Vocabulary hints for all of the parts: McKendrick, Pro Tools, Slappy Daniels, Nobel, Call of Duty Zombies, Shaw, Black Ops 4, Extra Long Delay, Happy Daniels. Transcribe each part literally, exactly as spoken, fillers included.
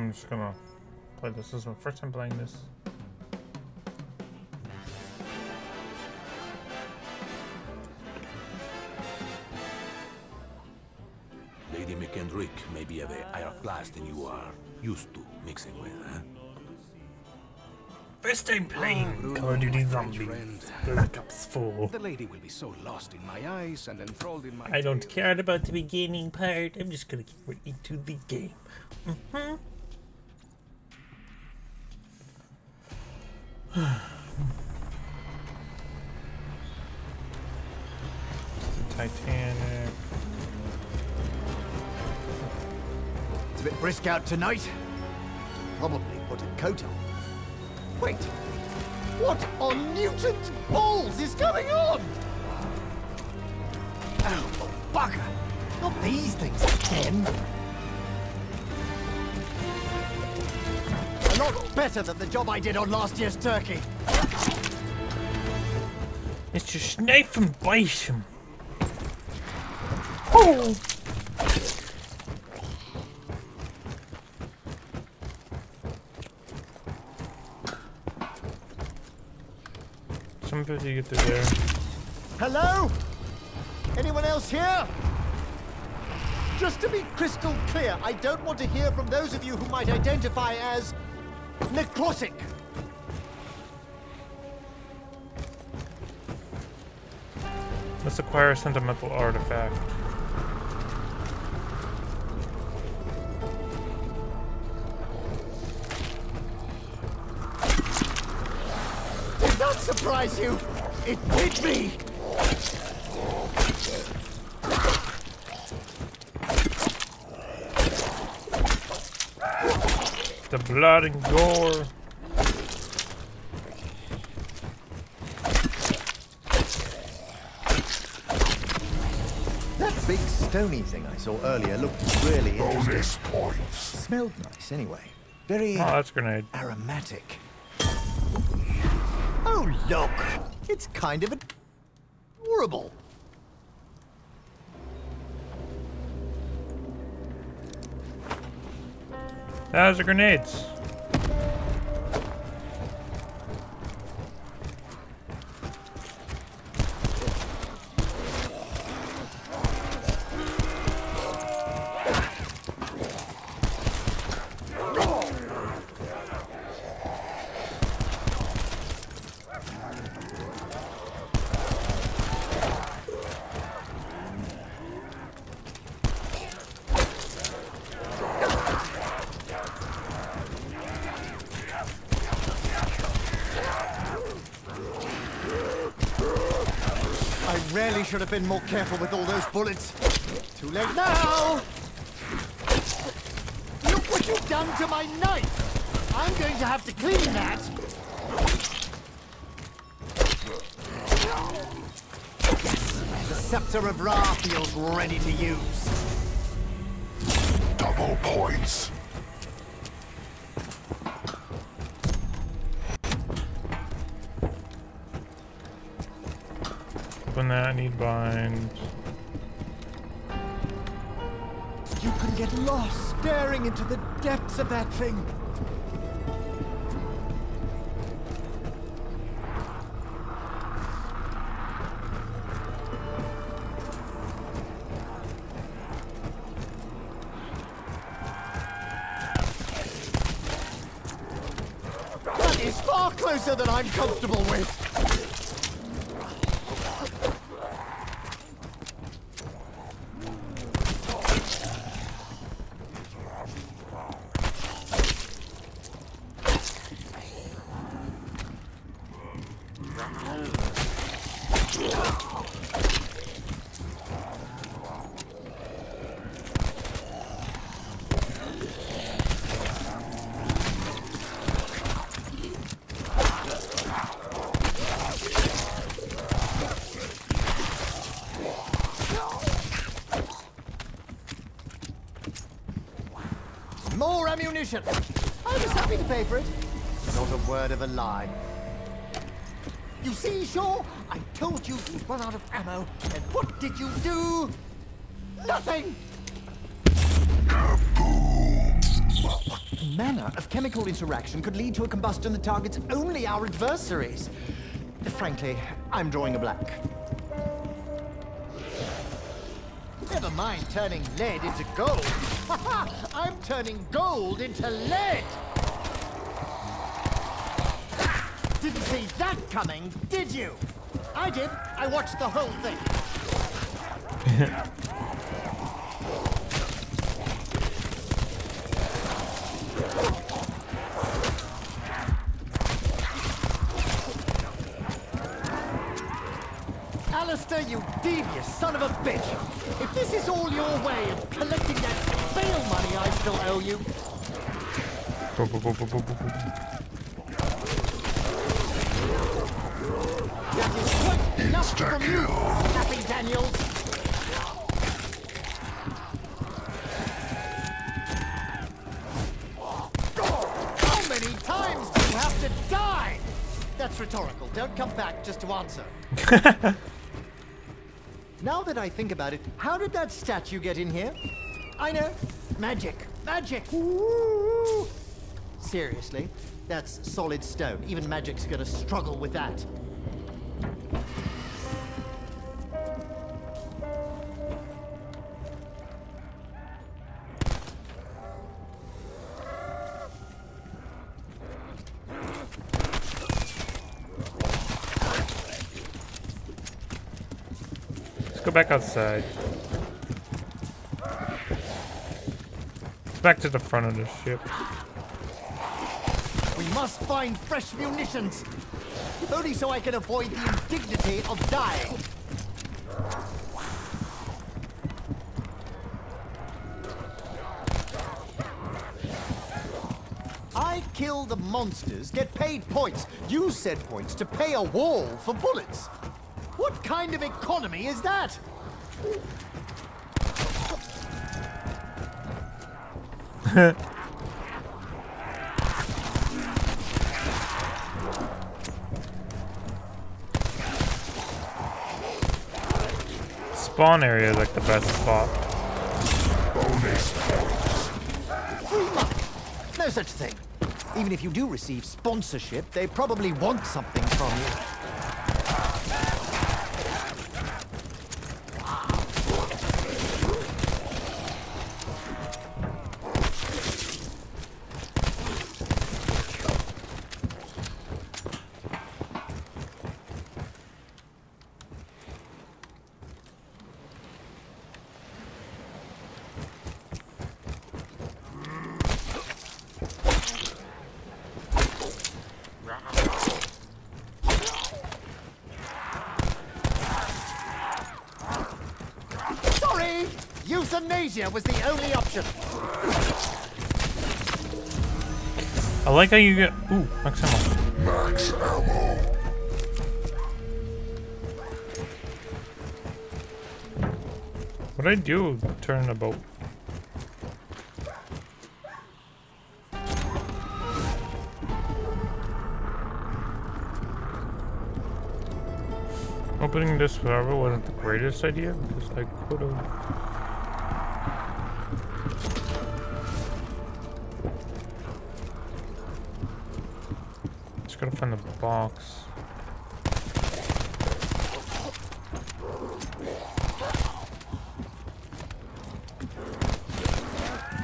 I'm just gonna play this. This is my first time playing this. Lady McKendrick may be of a higher class than you are used to mixing with, huh? First time playing Call of Duty Zombies, Black Ops four. The lady will be so lost in my eyes and enthralled in my I don't care about the beginning part. I'm just gonna get into the game. Mm-hmm. The Titanic. It's a bit brisk out tonight. Probably put a coat on. Wait, what on Newton's balls is going on? Oh, bugger! Not these things, Tim. A lot better than the job I did on last year's turkey. It's just knife and bison. Oh! You get through there. Hello? Anyone else here? Just to be crystal clear, I don't want to hear from those of you who might identify as necrotic. Let's acquire a sentimental artifact. Surprise you! It hit me! The blood and gore. That big stony thing I saw earlier looked really interesting. Points. Smelled nice anyway. Very oh, that's grenade. Aromatic. Oh, look! It's kind of adorable. Those are grenades. Should have been more careful with all those bullets. Too late now! Look what you've done to my knife! I'm going to have to clean that! The Scepter of Ra feels ready to use. Double points. That I need bind. You can get lost staring into the depths of that thing. That is far closer than I'm comfortable with. I was happy to pay for it. Not a word of a lie. You see, Shaw, I told you you'd run out of ammo, and what did you do? Nothing! Kaboom! What manner of chemical interaction could lead to a combustion that targets only our adversaries? Frankly, I'm drawing a blank. Never mind turning lead into gold. I'm turning gold into lead! Didn't see that coming, did you? I did. I watched the whole thing. Alistair, you devious son of a bitch! If this is all your way of collecting that bail money I still owe you... Bo, bo, bo, bo, bo, bo. That is quite enough from you, Happy Daniels. How many times do you have to die? That's rhetorical. Don't come back just to answer. Now that I think about it, how did that statue get in here? I know. Magic. Magic. Ooh. Seriously, that's solid stone. Even magic's gonna struggle with that. Go back outside. Back to the front of the ship. We must find fresh munitions, if only so I can avoid the indignity of dying. I kill the monsters, get paid points. You said points to pay a wall for bullets. What kind of economy is that? Spawn area is like the best spot. Bonus points. Free money. No such thing. Even if you do receive sponsorship, they probably want something from you. Euthanasia was the only option. I like how you get. Ooh, max ammo. Max ammo. What I do? Turn the boat. Opening this forever wasn't the greatest idea because I could have. Gotta find the box.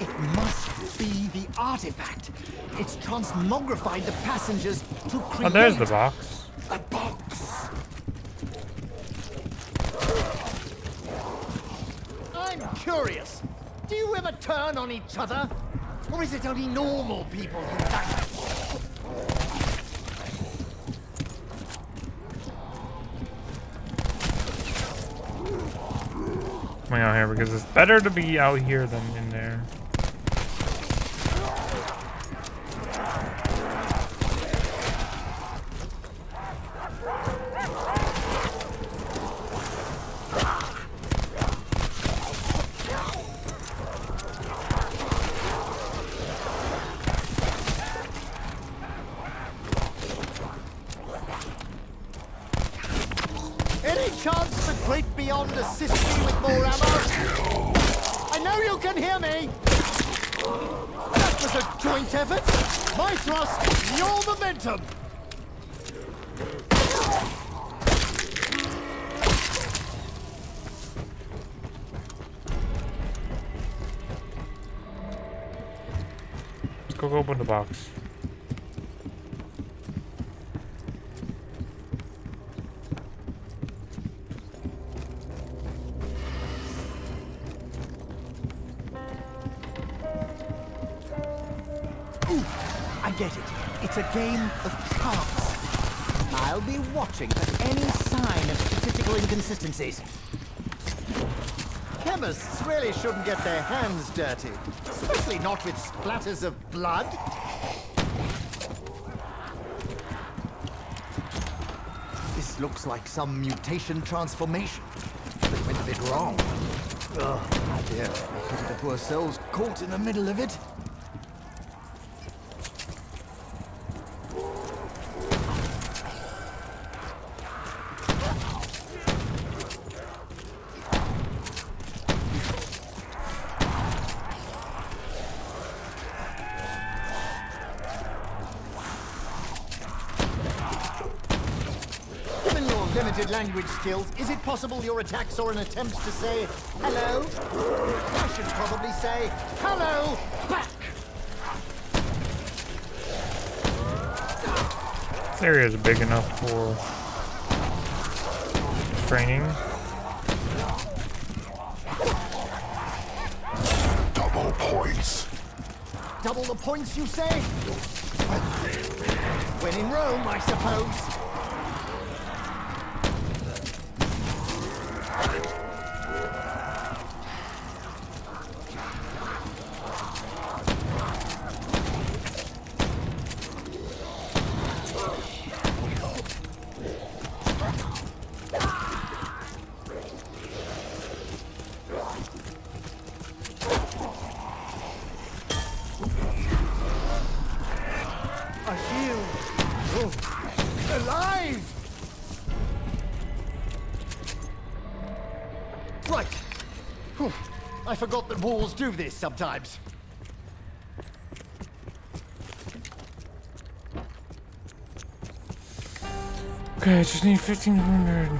It must be the artifact. It's transmogrified the passengers to create. Oh, there's the box. A box. I'm curious. Do you ever turn on each other, or is it only normal people who act? Out here because it's better to be out here than in there. Any chance the great beyond assists me with more ammo? I know you can hear me! That was a joint effort. My thrust, your momentum. Let's go open the box. Get it. It's a game of cards. I'll be watching for any sign of statistical inconsistencies. Chemists really shouldn't get their hands dirty, especially not with splatters of blood. This looks like some mutation transformation. It went a bit wrong. Oh dear, the poor soul's caught in the middle of it. Language skills, is it possible your attacks are an attempt to say hello? I should probably say hello back. This area is big enough for training. Double points. Double the points, you say? When in Rome, I suppose. I forgot that walls do this sometimes. Okay, I just need fifteen hundred.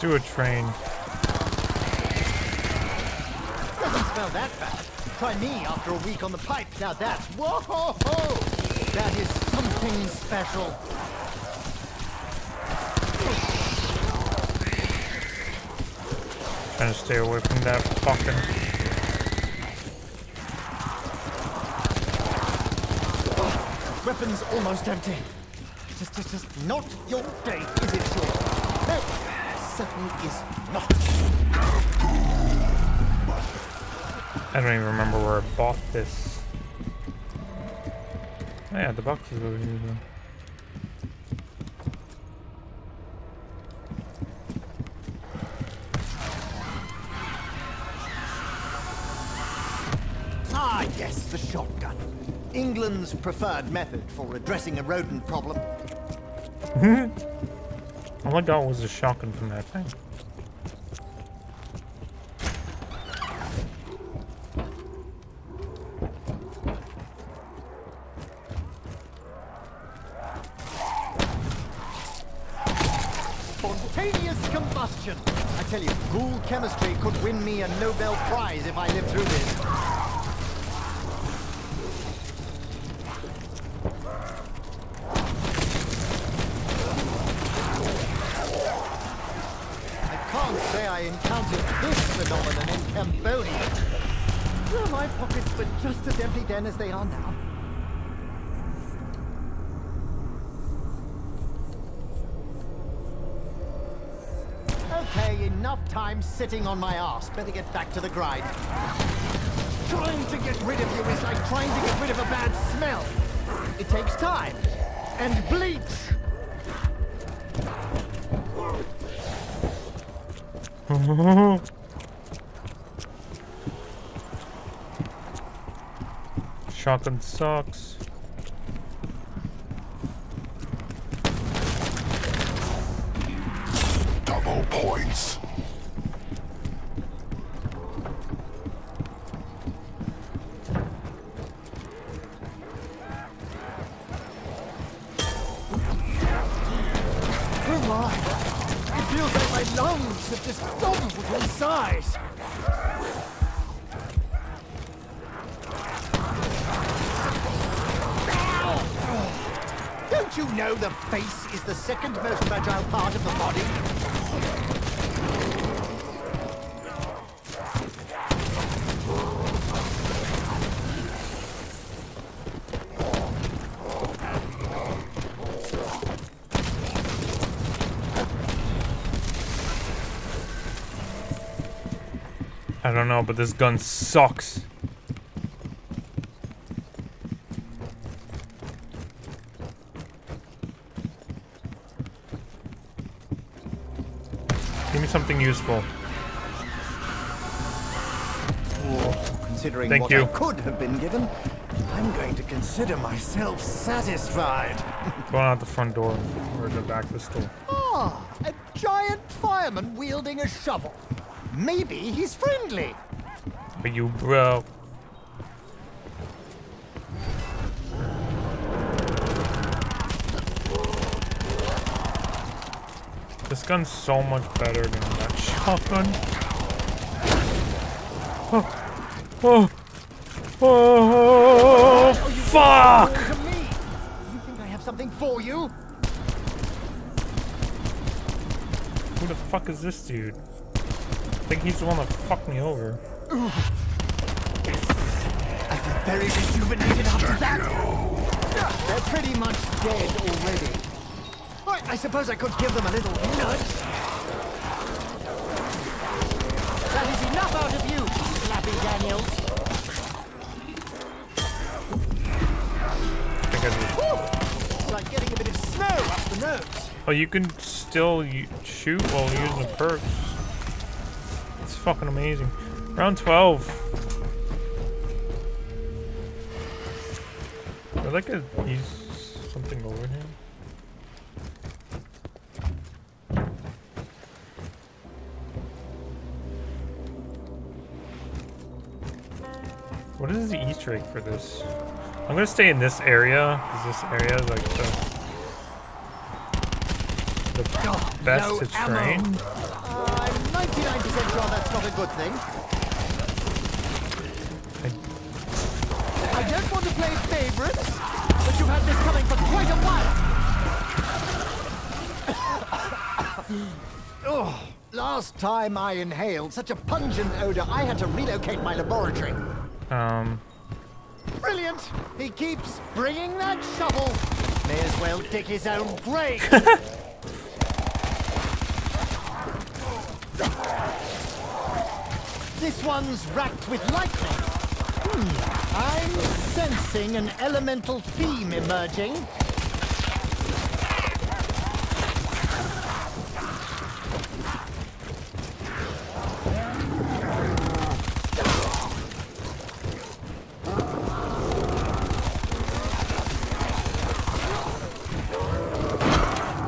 Do a train. Doesn't smell that bad. Try me after a week on the pipe. Now that's whoa ho ho! That is something special. Trying to stay away from that fucking. Oh, weapons almost empty. Just, just, just not your day, is it sure? Hey. Is not. I don't even remember where I bought this. Oh yeah, the box is over here though. Ah yes, the shotgun. England's preferred method for addressing a rodent problem. All I got was a shotgun from that thing. Spontaneous combustion! I tell you, ghoul chemistry could win me a Nobel Prize if I lived through this. I encountered this phenomenon in Cambodia. Well, my pockets were just as empty then as they are now. Okay, enough time sitting on my ass. Better get back to the grind. Trying to get rid of you is like trying to get rid of a bad smell. It takes time and bleeds. Shotgun sucks. Double points. If this double with his size. Don't you know the face is the second most fragile part of the body? I don't know, but this gun sucks. Give me something useful. Oh, considering Thank what you. I could have been given, I'm going to consider myself satisfied. Going out the front door or the back of the store. Ah, a giant fireman wielding a shovel. Maybe he's friendly. Are you, bro? This gun's so much better than that shotgun. Oh, oh, oh, oh, fuck! You think I have something for you? Who the fuck is this dude? I think he's the one that fucked me over. Ooh. I feel very rejuvenated after that. No. They're pretty much dead already. Right, I suppose I could give them a little nudge. That is enough out of you, Slappy Daniels. I think I it's like getting a bit of snow up the nose. Oh, you can still shoot while using the perks. Fucking amazing. Round twelve. I like to use something over here. What is the Easter egg for this? I'm gonna stay in this area because this area is like the, the oh, best no to train. Ammo. ninety-nine percent sure that's not a good thing. I don't want to play favorites, but you've had this coming for quite a while. Oh, last time I inhaled such a pungent odor, I had to relocate my laboratory. Um. Brilliant! He keeps bringing that shovel. May as well dig his own grave. This one's racked with lightning. Hmm. I'm sensing an elemental theme emerging.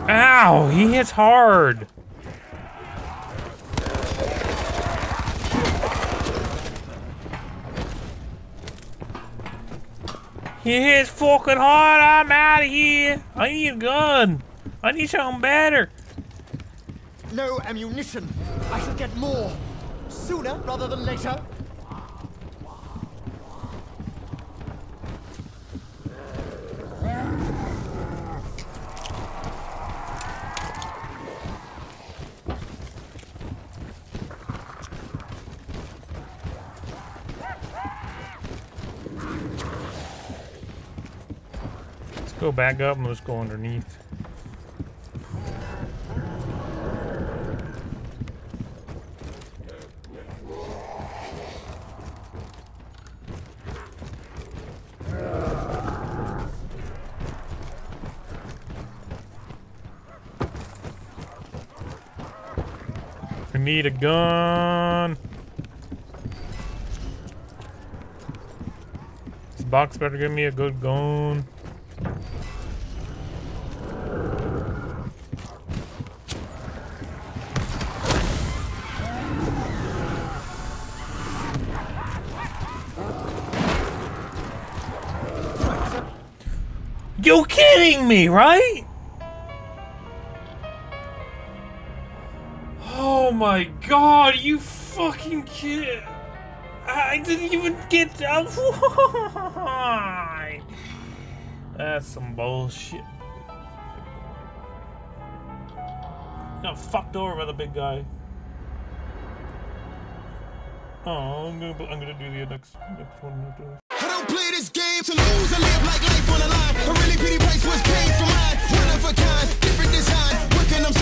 Ow! He hits hard. He hits fucking hard. I'm out of here. I need a gun. I need something better. No ammunition. I should get more. Sooner rather than later. Go back up and let's go underneath. need a gun. This box better give me a good gun. You kidding me, right? Oh my god, you fucking kid. I didn't even get that. Why? That's some bullshit. Got fucked over by the big guy. Oh, I'm gonna, I'm gonna do the next, next one after this. Play this game to lose and live like life on the line. A really pretty place was paid for mine. One of a kind, different design. Working them